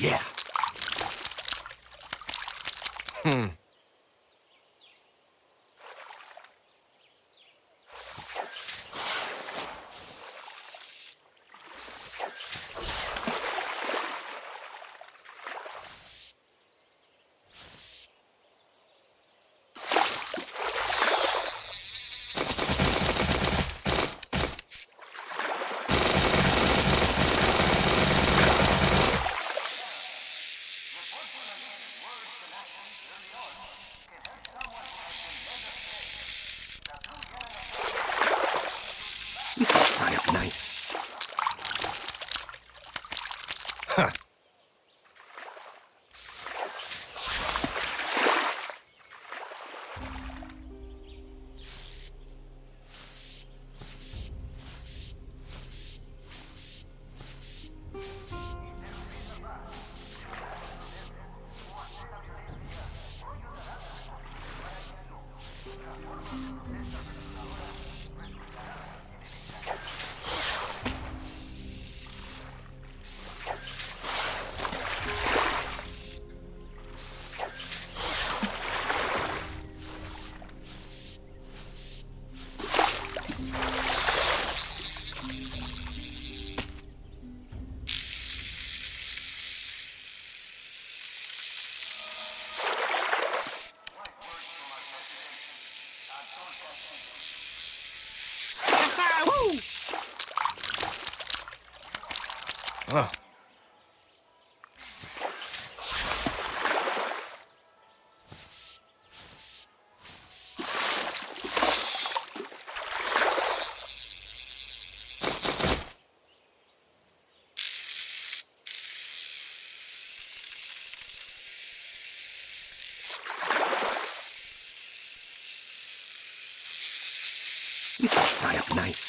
Yeah. Oh. Nice.